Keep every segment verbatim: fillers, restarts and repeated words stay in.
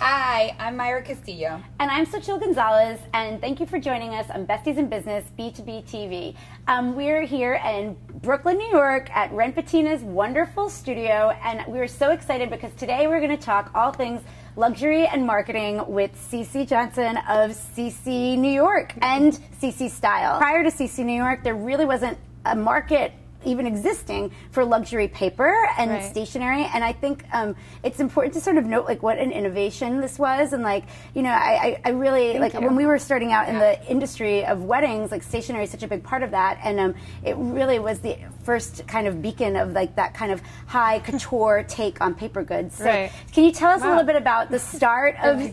Hi, I'm Myra Castillo. And I'm Xochitl Gonzalez, and thank you for joining us on Besties in Business B two B T V. Um, we're here in Brooklyn, New York at Ren Patina's wonderful studio, and we're so excited because today we're going to talk all things luxury and marketing with Ceci Johnson of Ceci New York and Ceci Style. Prior to Ceci New York, there really wasn't a market even existing for luxury paper and right. stationery, and I think um, it's important to sort of note like what an innovation this was, and like you know I, I really Thank like you. when we were starting out yeah. in the industry of weddings, like stationery is such a big part of that, and um, it really was the first kind of beacon of like that kind of high couture take on paper goods. So right. can you tell us wow. a little bit about the start of yeah,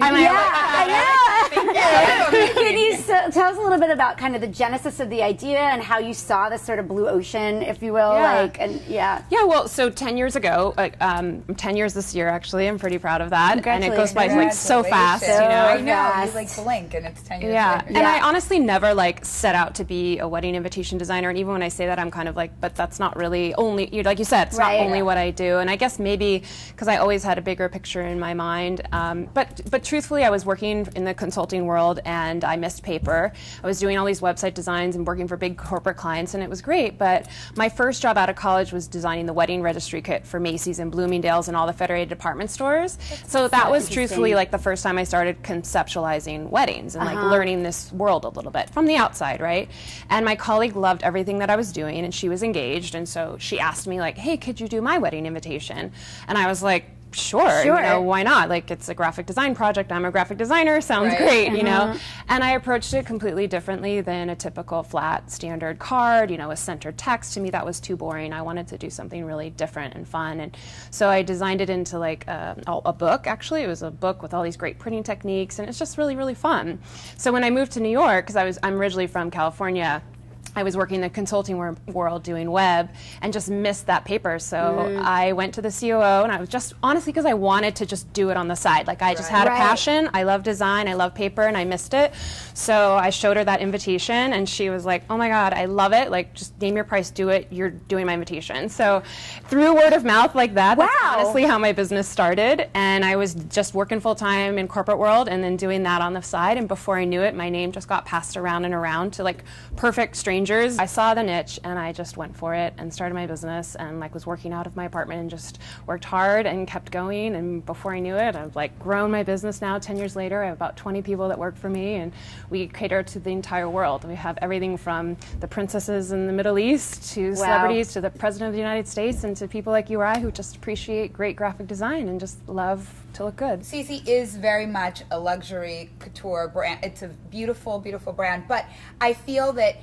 I know. Can you so, tell us a little bit about kind of the genesis of the idea and how you saw this sort of blue ocean, if you will, yeah. like, and yeah. Yeah, well, so ten years ago, like, um, ten years this year, actually, I'm pretty proud of that, and it goes by, like, so fast, so you know? I know, fast. You, like, blink, and it's ten years yeah. later. Yeah, and I honestly never, like, set out to be a wedding invitation designer, and even when I say that, I'm kind of like, but that's not really only, you like you said, it's right. not only yeah. what I do, and I guess maybe, because I always had a bigger picture in my mind, um, but, but truthfully, I was working in the consulting world, and I missed paper. I was doing all these website designs and working for big corporate clients, and it was great, but my first job out of college was designing the wedding registry kit for Macy's and Bloomingdale's and all the federated department stores. That's so that was truthfully like the first time I started conceptualizing weddings and uh-huh. like learning this world a little bit from the outside, right? And my colleague loved everything that I was doing, and she was engaged, and so she asked me like, hey, could you do my wedding invitation? And I was like, Sure, sure. You know, why not? Like, it's a graphic design project. I'm a graphic designer. Sounds right. great, you know? Mm-hmm. And I approached it completely differently than a typical flat standard card, you know, a centered text. To me, that was too boring. I wanted to do something really different and fun. And so I designed it into like a, a book, actually. It was a book with all these great printing techniques, and it's just really, really fun. So when I moved to New York, because I was, I'm originally from California, I was working in the consulting wor world doing web and just missed that paper. So mm. I went to the C O O, and I was just, honestly, because I wanted to just do it on the side. Like, I right. just had right. a passion. I love design. I love paper, and I missed it. So I showed her that invitation, and she was like, oh, my God, I love it. Like, just name your price. Do it. You're doing my invitation. So through word of mouth like that, wow. that's honestly how my business started. And I was just working full-time in corporate world and then doing that on the side. And before I knew it, my name just got passed around and around to, like, perfect strangers. I saw the niche, and I just went for it and started my business, and like was working out of my apartment and just worked hard and kept going, and before I knew it, I've like grown my business now. Ten years later, I have about twenty people that work for me, and we cater to the entire world. We have everything from the princesses in the Middle East to wow. celebrities to the President of the United States and to people like you or I who just appreciate great graphic design and just love to look good. Ceci is very much a luxury couture brand. It's a beautiful, beautiful brand, but I feel that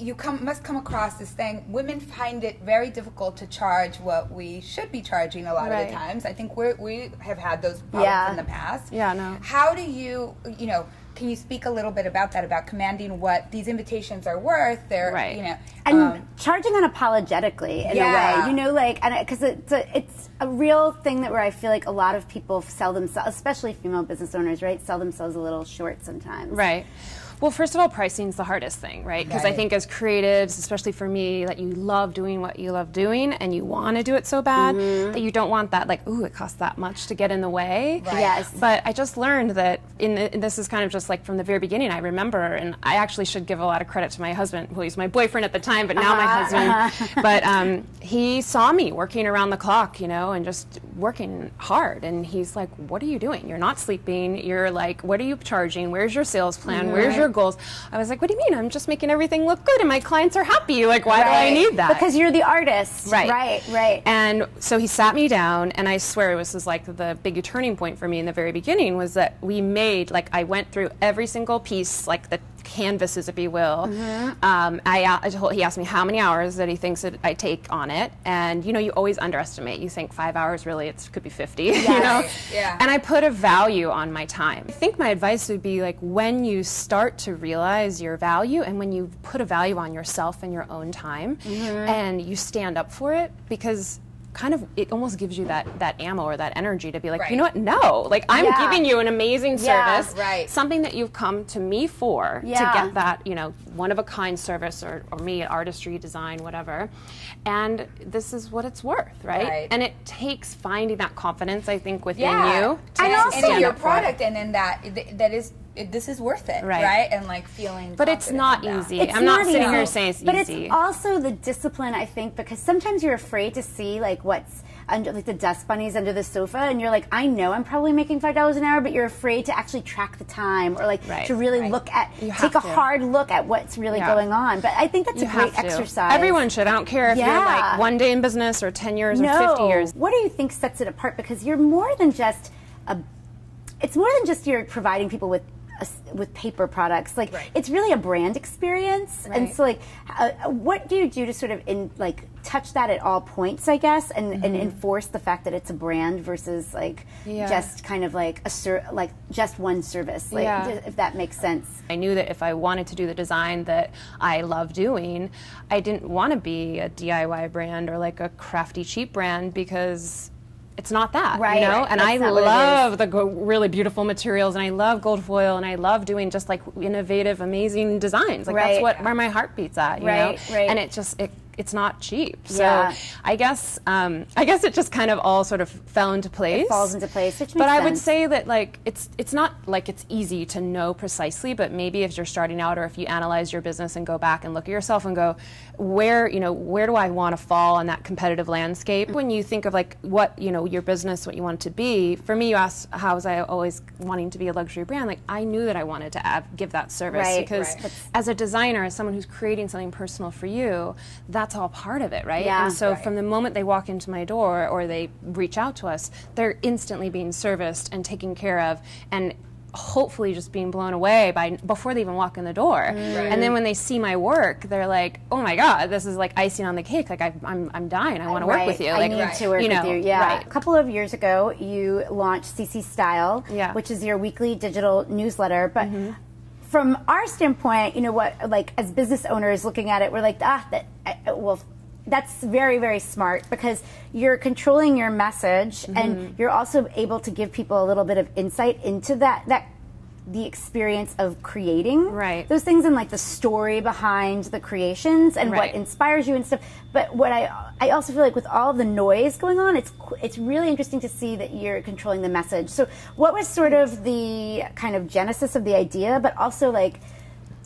you come, must come across this thing. Women find it very difficult to charge what we should be charging a lot right. of the times. I think we're, we have had those problems yeah. in the past. Yeah, no. How do you, you know, can you speak a little bit about that, about commanding what these invitations are worth? They're, right. you know. And um, charging unapologetically in yeah. a way, you know, like, and because it's a, it's a real thing that where I feel like a lot of people sell themselves, especially female business owners, right, sell themselves a little short sometimes. Right. Well, first of all, pricing is the hardest thing, right? Because right. I think as creatives, especially for me, that you love doing what you love doing and you want to do it so bad mm-hmm. that you don't want that, like, ooh, it costs that much to get in the way. Right. Yes. But I just learned that, in the, and this is kind of just like from the very beginning, I remember, and I actually should give a lot of credit to my husband, who was my boyfriend at the time, but now uh-huh. my husband. Uh-huh. But um, he saw me working around the clock, you know, and just working hard. And he's like, what are you doing? You're not sleeping. You're like, what are you charging? Where's your sales plan? Mm-hmm. Where's your goals? I was like, what do you mean? I'm just making everything look good and my clients are happy. Like, why right. do I need that? Because you're the artist. Right. Right, right. And so he sat me down, and I swear it was just like the big turning point for me in the very beginning was that we made, like, I went through every single piece, like the canvases, if you will. Mm-hmm. um, I, I told, he asked me how many hours that he thinks that I take on it, and you know, you always underestimate. You think five hours, really, it could be fifty. Yes. You know, yeah. And I put a value on my time. I think my advice would be like, when you start to realize your value, and when you put a value on yourself and your own time, mm-hmm. and you stand up for it, because kind of, it almost gives you that that ammo or that energy to be like, right. you know what, no, like I'm yeah. giving you an amazing service, yeah, right. something that you've come to me for yeah. to get that, you know, one of a kind service or, or me, artistry, design, whatever, and this is what it's worth, right? right. And it takes finding that confidence, I think, within yeah. you, to and also in your product, and in that that is. It, this is worth it, right? right? And like feeling, but it's not easy. It's I'm not, not sitting easy. here saying it's but easy. But it's also the discipline, I think, because sometimes you're afraid to see like what's under, like the dust bunnies under the sofa, and you're like, I know I'm probably making five dollars an hour, but you're afraid to actually track the time or like right. to really right. look at, you take a to. hard look at what's really yeah. going on. But I think that's you a great exercise. Everyone should. I don't care if yeah. you're like one day in business or ten years no. or fifty years. What do you think sets it apart? Because you're more than just a. It's more than just you're providing people with. with paper products, like right. it's really a brand experience, right. and so like, uh, what do you do to sort of in like touch that at all points, I guess, and, mm-hmm. and enforce the fact that it's a brand versus like yeah. just kind of like a ser like just one service, like yeah. if that makes sense. I knew that if I wanted to do the design that I love doing, I didn't want to be a D I Y brand or like a crafty cheap brand because. It's not that, right, you know? Right. And That's I love the go really beautiful materials, and I love gold foil, and I love doing just like innovative, amazing designs. Like right. that's what where my heart beats at, you right. know? Right. And it just, it, it's not cheap. So yeah. I guess um, I guess it just kind of all sort of fell into place. It falls into place, which makes But I sense. would say that like it's it's not like it's easy to know precisely, but maybe if you're starting out or if you analyze your business and go back and look at yourself and go, where, you know, where do I want to fall on that competitive landscape? When you think of like what, you know, your business, what you want it to be, for me, you asked how was I always wanting to be a luxury brand? Like I knew that I wanted to add, give that service right, because right. as a designer, as someone who's creating something personal for you, that's That's all part of it, right? Yeah, and so right. from the moment they walk into my door or they reach out to us, they're instantly being serviced and taken care of and hopefully just being blown away by before they even walk in the door. Right. And then when they see my work, they're like, oh my God, this is like icing on the cake. Like I, I'm, I'm dying. I want to right. work with you. Like, I need right. to work you know, with you. Yeah. Right. A couple of years ago, you launched Ceci Style, yeah. which is your weekly digital newsletter. But mm-hmm. from our standpoint, you know what, like as business owners looking at it, we're like, ah, that, I, well, that's very, very smart because you're controlling your message mm-hmm. and you're also able to give people a little bit of insight into that, that the experience of creating right. those things and like the story behind the creations and right. what inspires you and stuff. But what I, I also feel like with all the noise going on, it's, it's really interesting to see that you're controlling the message. So what was sort of the kind of genesis of the idea, but also like,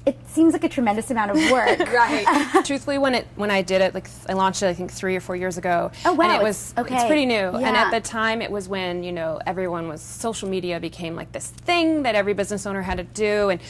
it seems like a tremendous amount of work. right. Truthfully, when it when I did it, like I launched it, I think three or four years ago. Oh wow! And it was okay. It's pretty new. Yeah. And at the time, it was when you know everyone was social media became like this thing that every business owner had to do, and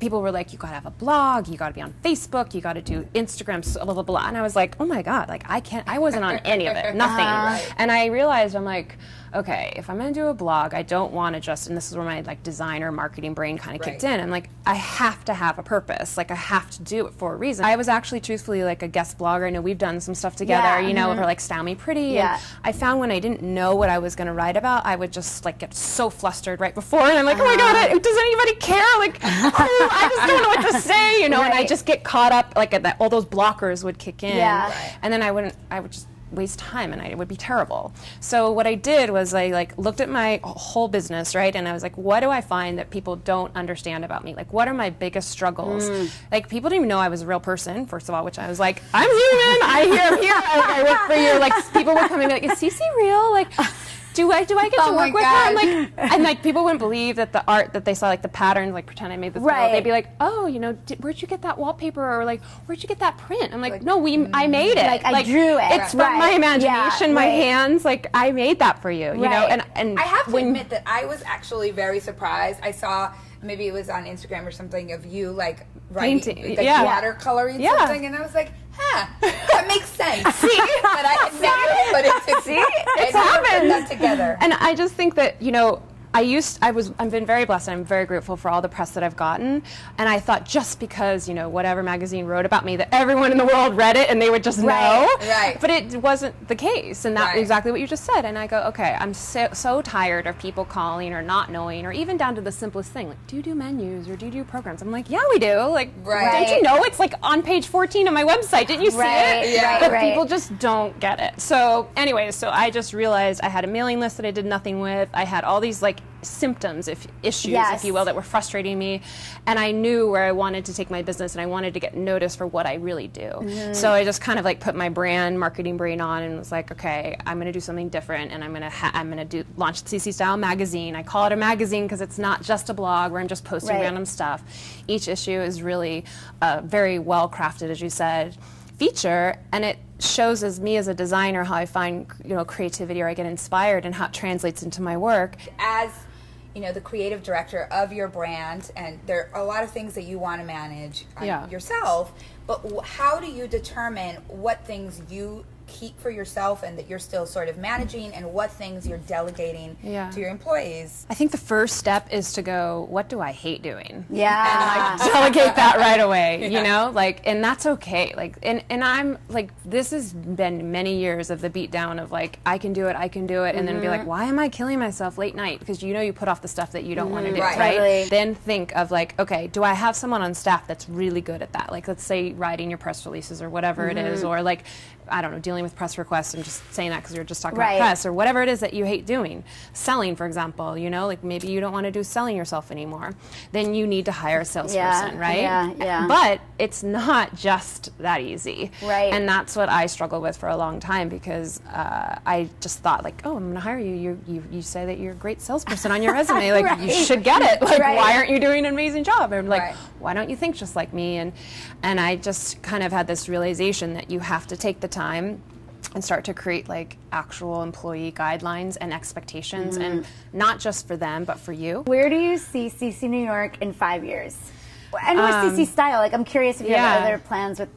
people were like, you gotta have a blog, you gotta be on Facebook, you gotta do Instagram, blah blah blah. And I was like, oh my God, like I can't. I wasn't on any of it, nothing. Uh, right. And I realized I'm like. Okay, if I'm going to do a blog, I don't want to just, and this is where my like designer marketing brain kind of right. kicked in. I'm like, I have to have a purpose. Like I have to do it for a reason. I was actually truthfully like a guest blogger. I know we've done some stuff together, yeah, you know, mm-hmm. for like Style Me Pretty. Yeah. And I found when I didn't know what I was going to write about, I would just like get so flustered right before. And I'm like, oh my God, I, does anybody care? Like, I just don't know what to say, you know, right. and I just get caught up, like that, all those blockers would kick in. Yeah. Right. And then I wouldn't, I would just, waste time and I, it would be terrible. So what I did was I like looked at my whole business, right? And I was like, what do I find that people don't understand about me? Like, what are my biggest struggles? Mm. Like, people didn't even know I was a real person, first of all, which I was like, I'm human, I hear, I'm here, I, I work for you. Like, people were coming like, is Ceci real? Like, do I, do I get oh to work with God. her? And like, and like, people wouldn't believe that the art that they saw, like the patterns, like pretend I made this right. they'd be like, oh, you know, did, where'd you get that wallpaper? Or like, where'd you get that print? I'm like, like no, we, I made it. Like, I like, drew it. It's right. from my imagination, yeah, my right. hands, like I made that for you, you right. know? And, and I have to when, admit that I was actually very surprised. I saw, maybe it was on Instagram or something of you like writing, painting, like yeah. watercoloring yeah. something. And I was like, huh, that makes sense. See, but I never put it to see. It's happened. That together. And I just think that, you know, I used, I was, I've been very blessed, and I'm very grateful for all the press that I've gotten. And I thought just because, you know, whatever magazine wrote about me, that everyone in the world read it and they would just right, know. Right. But it wasn't the case. And that's right. exactly what you just said. And I go, okay, I'm so, so tired of people calling or not knowing, or even down to the simplest thing, like, do you do menus or do you do programs? I'm like, yeah, we do. Like, right. don't you know? It's like on page fourteen of my website. Didn't you see right, it? Yeah. Right, but right. people just don't get it. So anyways, so I just realized I had a mailing list that I did nothing with. I had all these like symptoms, if issues, yes. if you will, that were frustrating me, and I knew where I wanted to take my business, and I wanted to get noticed for what I really do. Mm. So I just kind of like put my brand marketing brain on and was like, okay, I'm going to do something different, and I'm going to ha I'm going to do launch Ceci Style magazine. I call it a magazine because it's not just a blog where I'm just posting right. random stuff. Each issue is really uh, very well crafted, as you said, feature, and it shows as me as a designer how I find you know creativity, or I get inspired, and how it translates into my work. As you know, the creative director of your brand, and there are a lot of things that you want to manage on yeah. yourself, but how do you determine what things you keep for yourself and that you're still sort of managing, and what things you're delegating yeah. to your employees? I think the first step is to go, what do I hate doing? Yeah. And like delegate that right away, yeah. you know? Like, and that's okay. Like, and, and I'm like, this has been many years of the beatdown of like, I can do it, I can do it, and mm-hmm. then be like, why am I killing myself late night? Because you know you put off the stuff that you don't mm-hmm. want to do, right? right? Totally. Then think of like, okay, do I have someone on staff that's really good at that? Like, let's say writing your press releases or whatever mm-hmm. it is, or like, I don't know, dealing with press requests. I'm just saying that because we were just talking right. about press, or whatever it is that you hate doing. Selling, for example, you know, like maybe you don't want to do selling yourself anymore. Then you need to hire a salesperson, yeah, right? Yeah, yeah. But it's not just that easy. Right. And that's what I struggled with for a long time, because uh, I just thought like, oh, I'm going to hire you. You, you. you say that you're a great salesperson on your resume. Like, right. you should get it. Like, right. why aren't you doing an amazing job? And I'm like, right. why don't you think just like me? And, and I just kind of had this realization that you have to take the time and start to create like actual employee guidelines and expectations, mm. and not just for them, but for you. Where do you see Ceci New York in five years? And with um, Ceci Style, like I'm curious if you yeah. have other plans with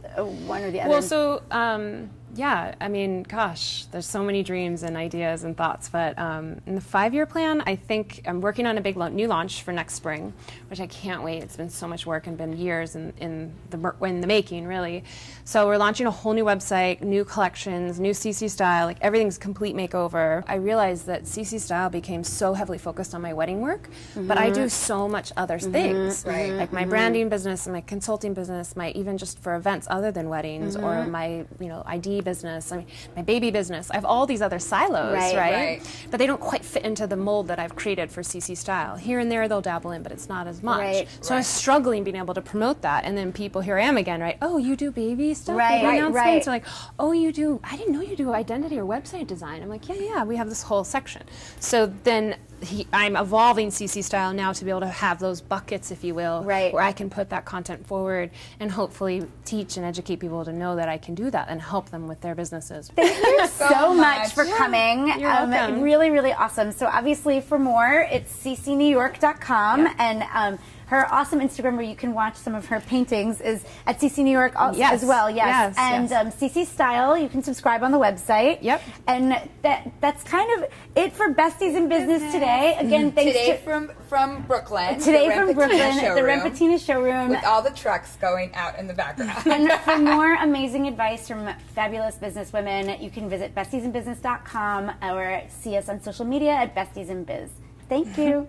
one or the other. Well, so um, yeah, I mean, gosh, there's so many dreams and ideas and thoughts, but um, in the five-year plan, I think I'm working on a big new launch for next spring, which I can't wait. It's been so much work and been years in, in, the, in the making, really. So we're launching a whole new website, new collections, new Ceci Style, like everything's complete makeover. I realized that Ceci Style became so heavily focused on my wedding work, mm-hmm. but I do so much other things, mm-hmm. right? like my mm-hmm. branding business, and my consulting business, my even just for events other than weddings, mm-hmm. or my you know I D business, I mean, my baby business. I have all these other silos, right, right? right? But they don't quite fit into the mold that I've created for Ceci Style. Here and there they'll dabble in, but it's not as much. Right, so right. I was struggling being able to promote that, and then people, here I am again, right? Oh, you do baby stuff? Right, right, right. So like, oh, you do, I didn't know you do identity or website design. I'm like, yeah, yeah, we have this whole section. So then He, I'm evolving Ceci Style now to be able to have those buckets, if you will, right. where I can put that content forward and hopefully teach and educate people to know that I can do that and help them with their businesses. Thank you so, so much for yeah. coming. You're um, welcome. Really, really awesome. So obviously for more, it's C C new york dot com. Yeah. And um, her awesome Instagram, where you can watch some of her paintings, is at Ceci New York also, yes. as well. Yes, yes and yes. Um, Ceci Style, you can subscribe on the website. Yep. And that that's kind of it for Besties in Business okay. today. Again, thanks today to, from from Brooklyn. Today from Brooklyn, at the Ren Patina showroom, with all the trucks going out in the background. And for more amazing advice from fabulous business women, you can visit besties in business dot com or see us on social media at Besties in Biz. Thank you.